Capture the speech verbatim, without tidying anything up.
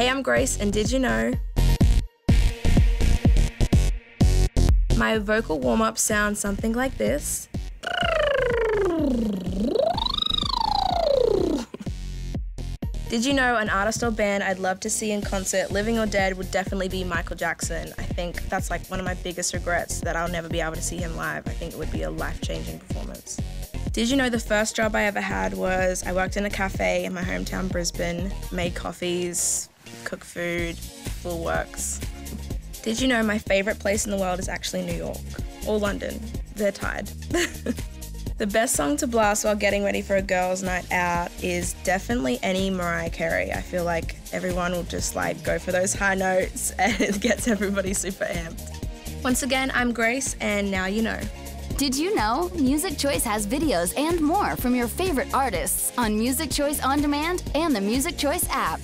Hey, I'm Grace, and did you know? My vocal warm-up sounds something like this. Did you know an artist or band I'd love to see in concert, living or dead, would definitely be Michael Jackson. I think that's like one of my biggest regrets, that I'll never be able to see him live. I think it would be a life-changing performance. Did you know the first job I ever had was I worked in a cafe in my hometown Brisbane, made coffees, cooked food, full works. Did you know my favourite place in the world is actually New York? Or London. They're tied. The best song to blast while getting ready for a girls' night out is definitely any Mariah Carey. I feel like everyone will just like go for those high notes and it gets everybody super amped. Once again, I'm Grace, and now you know. Did you know? Music Choice has videos and more from your favourite artists on Music Choice On Demand and the Music Choice app.